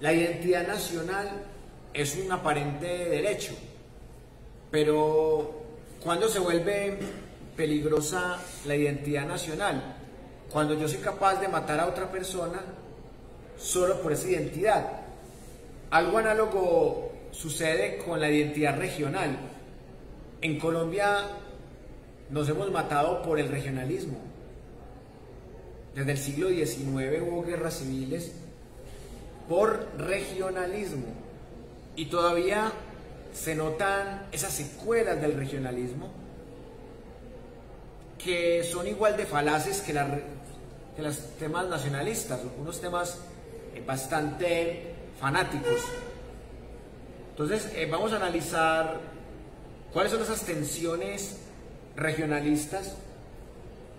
La identidad nacional es un aparente derecho, pero ¿cuándo se vuelve peligrosa la identidad nacional? Cuando yo soy capaz de matar a otra persona solo por esa identidad. Algo análogo sucede con la identidad regional. En Colombia nos hemos matado por el regionalismo. Desde el siglo XIX hubo guerras civiles por regionalismo y todavía se notan esas secuelas del regionalismo que son igual de falaces que los temas nacionalistas, unos temas bastante fanáticos. Entonces vamos a analizar cuáles son esas tensiones regionalistas,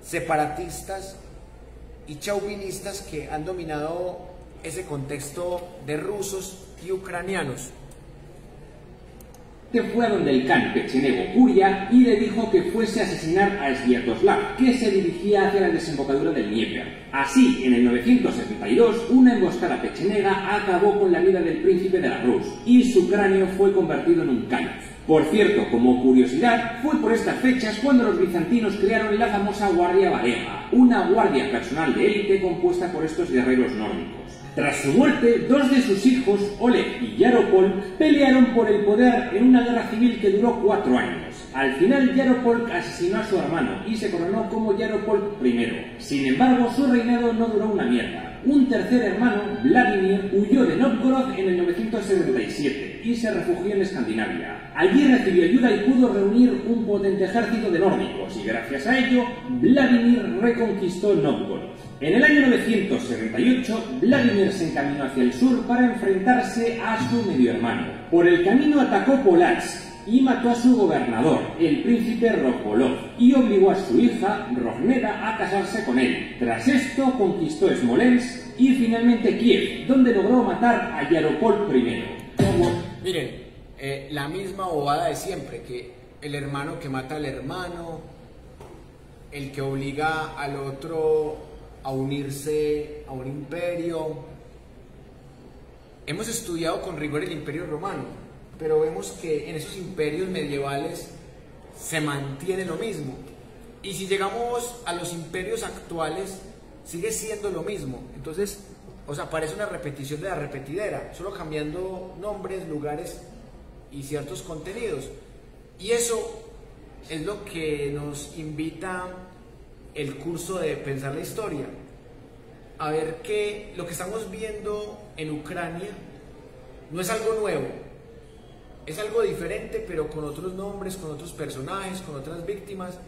separatistas y chauvinistas que han dominado ese contexto de rusos y ucranianos. Que fue a donde el kan Pechenegu Curia y le dijo que fuese a asesinar a Sviatoslav, que se dirigía hacia la desembocadura del Nieper. Así, en el 972, una emboscada pechenega acabó con la vida del príncipe de la Rus y su cráneo fue convertido en un kan. Por cierto, como curiosidad, fue por estas fechas cuando los bizantinos crearon la famosa Guardia Vareja, una guardia personal de élite compuesta por estos guerreros nórdicos. Tras su muerte, dos de sus hijos, Oleg y Yaropolk, pelearon por el poder en una guerra civil que duró 4 años. Al final, Yaropolk asesinó a su hermano y se coronó como Yaropolk I. Sin embargo, su reinado no duró una mierda. Un tercer hermano, Vladimir, huyó de Nóvgorod en el 977 y se refugió en Escandinavia. Allí recibió ayuda y pudo reunir un potente ejército de nórdicos, y gracias a ello, Vladimir reconquistó Nóvgorod. En el año 978, Vladimir se encaminó hacia el sur para enfrentarse a su medio hermano. Por el camino atacó Polatsk y mató a su gobernador, el príncipe Rokolov, y obligó a su hija, Rogneda, a casarse con él. Tras esto, conquistó Smolensk y finalmente Kiev, donde logró matar a Yaropolk I. Miren, la misma bobada de siempre, que el hermano que mata al hermano, el que obliga al otro a unirse a un imperio. Hemos estudiado con rigor el Imperio Romano, pero vemos que en esos imperios medievales se mantiene lo mismo. Y si llegamos a los imperios actuales, sigue siendo lo mismo. Entonces, o sea, parece una repetición de la repetidera, solo cambiando nombres, lugares y ciertos contenidos. Y eso es lo que nos invita el curso de Pensar la Historia. A ver que lo que estamos viendo en Ucrania no es algo nuevo. Es algo diferente, pero con otros nombres, con otros personajes, con otras víctimas,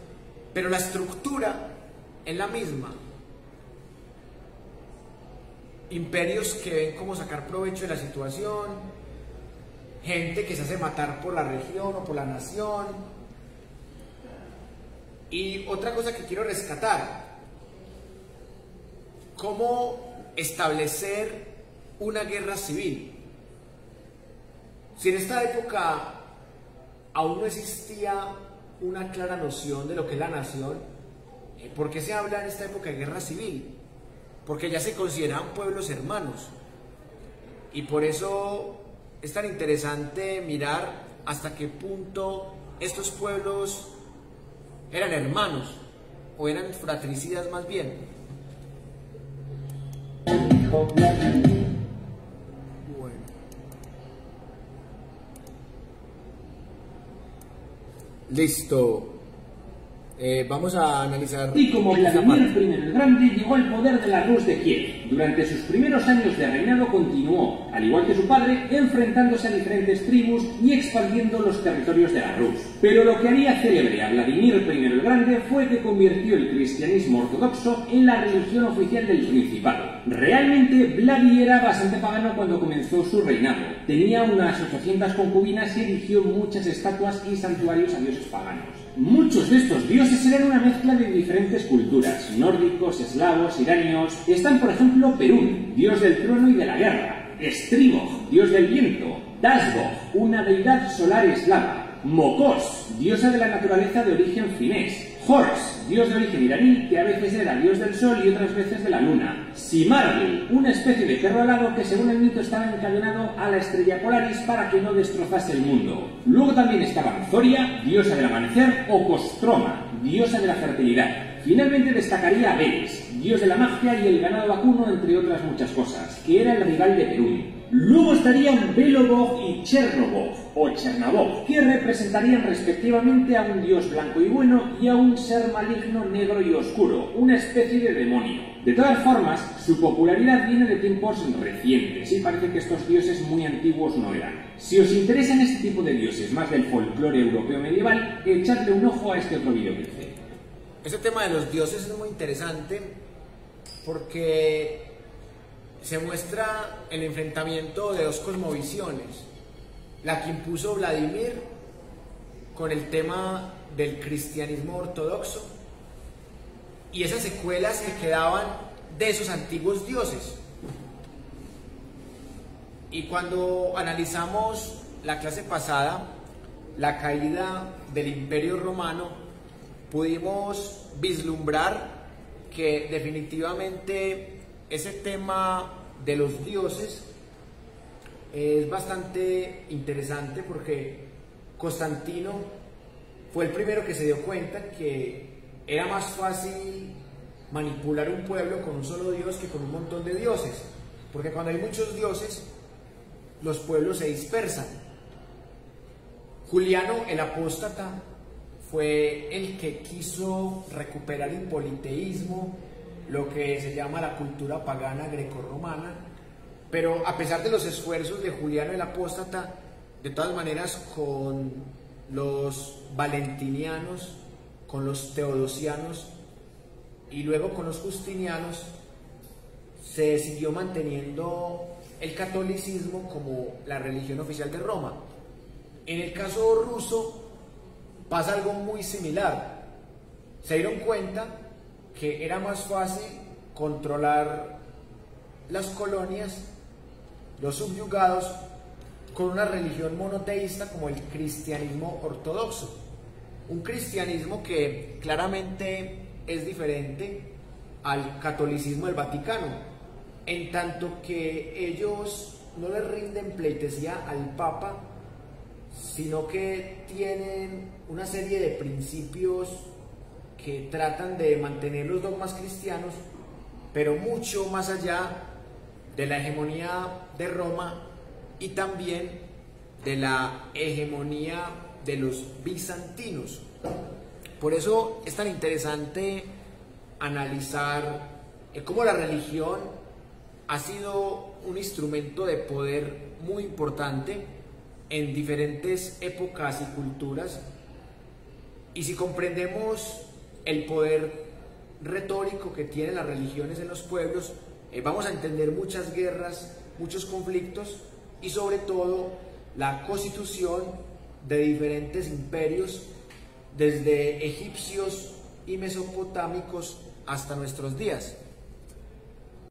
pero la estructura es la misma. Imperios que ven cómo sacar provecho de la situación, gente que se hace matar por la región o por la nación. Y otra cosa que quiero rescatar, cómo establecer una guerra civil. Si en esta época aún no existía una clara noción de lo que es la nación, ¿por qué se habla en esta época de guerra civil? Porque ya se consideraban pueblos hermanos. Y por eso es tan interesante mirar hasta qué punto estos pueblos eran hermanos, o eran fratricidas más bien. Listo, vamos a analizar. Y como Vladimir I el Grande llegó al poder de la Rus de Kiev, durante sus primeros años de reinado continuó, al igual que su padre, enfrentándose a diferentes tribus y expandiendo los territorios de la Rus. Pero lo que haría célebre a Vladimir I el Grande fue que convirtió el cristianismo ortodoxo en la religión oficial del principado. Realmente, Vladi era bastante pagano cuando comenzó su reinado. Tenía unas 800 concubinas y erigió muchas estatuas y santuarios a dioses paganos. Muchos de estos dioses eran una mezcla de diferentes culturas, nórdicos, eslavos, iranios. Están, por ejemplo, Perun, dios del trueno y de la guerra; Stribog, dios del viento; Dasbog, una deidad solar eslava; Mokos, diosa de la naturaleza de origen finés; Hors, dios de origen iraní, que a veces era dios del sol y otras veces de la luna. Simarbil, una especie de perro alado que según el mito estaba encadenado a la estrella Polaris para que no destrozase el mundo. Luego también estaban Zoria, diosa del amanecer, o Kostroma, diosa de la fertilidad. Finalmente destacaría a Veles, dios de la magia y el ganado vacuno, entre otras muchas cosas, que era el rival de Perun. Luego estarían Belobog y Chernobog, o Chernobog, que representarían respectivamente a un dios blanco y bueno y a un ser maligno, negro y oscuro, una especie de demonio. De todas formas, su popularidad viene de tiempos recientes y parece que estos dioses muy antiguos no eran. Si os interesan este tipo de dioses más del folclore europeo medieval, echadle un ojo a este otro vídeo que hice. Este tema de los dioses es muy interesante porque se muestra el enfrentamiento de dos cosmovisiones, la que impuso Vladimir con el tema del cristianismo ortodoxo y esas secuelas que quedaban de esos antiguos dioses. Y cuando analizamos la clase pasada, la caída del Imperio Romano, pudimos vislumbrar que definitivamente ese tema de los dioses es bastante interesante porque Constantino fue el primero que se dio cuenta que era más fácil manipular un pueblo con un solo dios que con un montón de dioses, porque cuando hay muchos dioses, los pueblos se dispersan. Juliano el Apóstata fue el que quiso recuperar el politeísmo, lo que se llama la cultura pagana grecorromana, pero a pesar de los esfuerzos de Juliano el Apóstata, de todas maneras con los valentinianos, con los teodosianos y luego con los justinianos, se siguió manteniendo el catolicismo como la religión oficial de Roma. En el caso ruso pasa algo muy similar. Se dieron cuenta que era más fácil controlar las colonias, los subyugados, con una religión monoteísta como el cristianismo ortodoxo. Un cristianismo que claramente es diferente al catolicismo del Vaticano, en tanto que ellos no le rinden pleitesía al Papa, sino que tienen una serie de principios que tratan de mantener los dogmas cristianos, pero mucho más allá de la hegemonía de Roma y también de la hegemonía de los bizantinos. Por eso es tan interesante analizar cómo la religión ha sido un instrumento de poder muy importante en diferentes épocas y culturas, y si comprendemos el poder retórico que tienen las religiones en los pueblos, vamos a entender muchas guerras, muchos conflictos y sobre todo la constitución de diferentes imperios, desde egipcios y mesopotámicos hasta nuestros días.